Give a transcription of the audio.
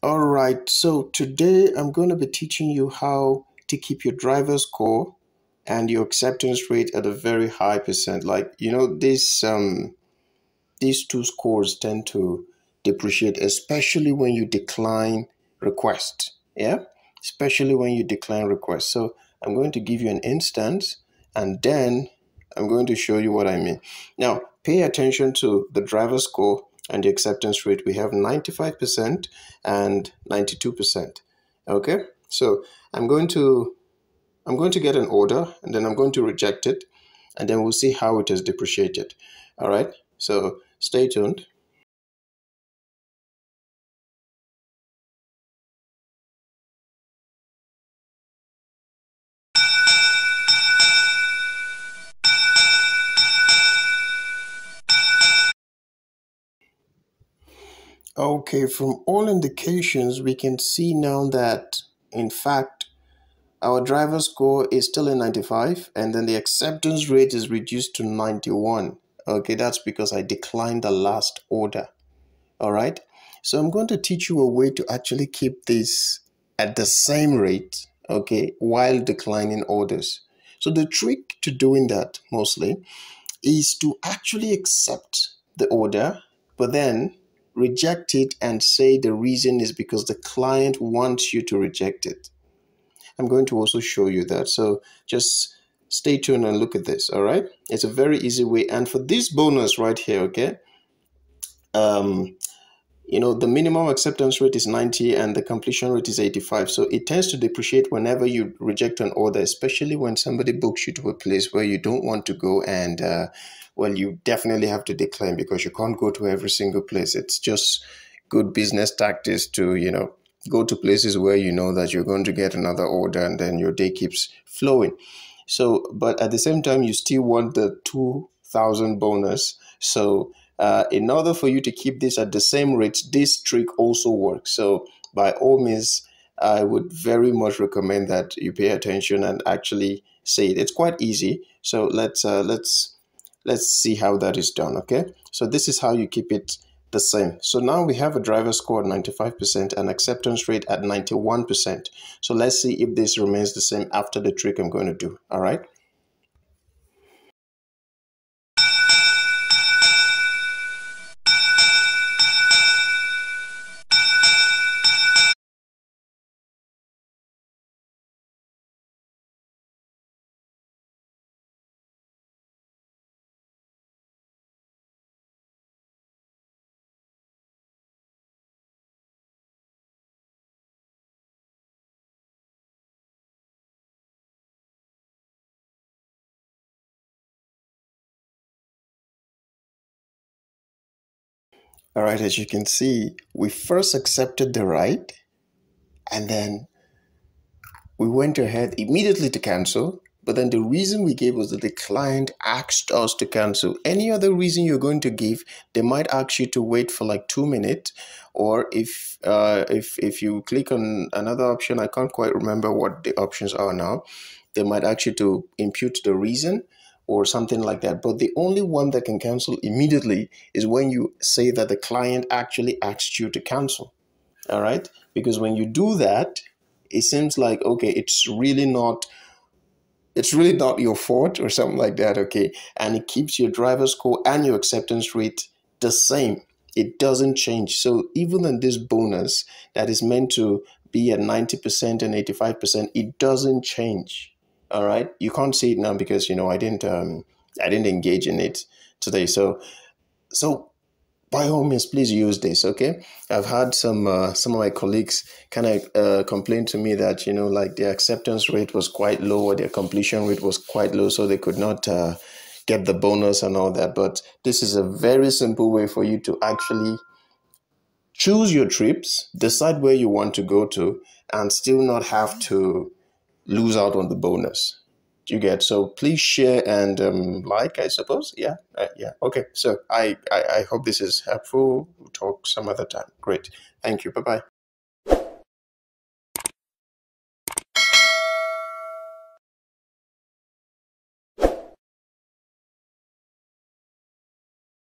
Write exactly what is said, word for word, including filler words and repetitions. All right, so today I'm going to be teaching you how to keep your driver score and your acceptance rate at a very high percent. Like, you know, this, um, these two scores tend to depreciate, especially when you decline requests. Yeah, especially when you decline requests. So I'm going to give you an instance and then I'm going to show you what I mean. Now, pay attention to the driver score and the acceptance rate. We have ninety-five percent and ninety-two percent. Okay, so I'm going to I'm going to get an order and then I'm going to reject it and then we'll see how it has depreciated. All right, so stay tuned. Okay, from all indications, we can see now that, in fact, our driver score is still in ninety-five, and then the acceptance rate is reduced to ninety-one. Okay, that's because I declined the last order. All right, so I'm going to teach you a way to actually keep this at the same rate, okay, while declining orders. So the trick to doing that, mostly, is to actually accept the order, but then reject it and say the reason is because the client wants you to reject it. I'm going to also show you that. So just stay tuned and look at this, all right? It's a very easy way. And for this bonus right here, okay, um, you know, the minimum acceptance rate is ninety and the completion rate is eighty-five. So it tends to depreciate whenever you reject an order, especially when somebody books you to a place where you don't want to go and uh, well, you definitely have to decline because you can't go to every single place. It's just good business tactics to, you know, go to places where you know that you're going to get another order and then your day keeps flowing. So, but at the same time, you still want the two thousand bonus. So uh, in order for you to keep this at the same rate, this trick also works. So by all means, I would very much recommend that you pay attention and actually say it. It's quite easy. So let's, uh, let's, Let's see how that is done, okay? So this is how you keep it the same. So now we have a driver score at ninety-five percent and acceptance rate at ninety-one percent. So let's see if this remains the same after the trick I'm going to do, all right? All right, as you can see, we first accepted the ride and then we went ahead immediately to cancel. But then the reason we gave was that the client asked us to cancel. Any other reason you're going to give, they might ask you to wait for like two minutes. Or if, uh, if, if you click on another option, I can't quite remember what the options are now, they might ask you to impute the reason or something like that. But the only one that can cancel immediately is when you say that the client actually asked you to cancel, all right? Because when you do that, it seems like, okay, it's really not, it's really not your fault or something like that, okay? And it keeps your driver score and your acceptance rate the same. It doesn't change. So even in this bonus that is meant to be at ninety percent and eighty-five percent, it doesn't change. All right, you can't see it now because, you know, I didn't um I didn't engage in it today. So so by all means, please use this. Okay, I've had some uh, some of my colleagues kind of uh, complain to me that, you know, like their acceptance rate was quite low or their completion rate was quite low, so they could not uh, get the bonus and all that. But this is a very simple way for you to actually choose your trips, decide where you want to go to, and still not have to lose out on the bonus you get. So please share and um, like, I suppose. Yeah, uh, yeah. Okay, so I, I, I hope this is helpful. We'll talk some other time. Great. Thank you. Bye-bye.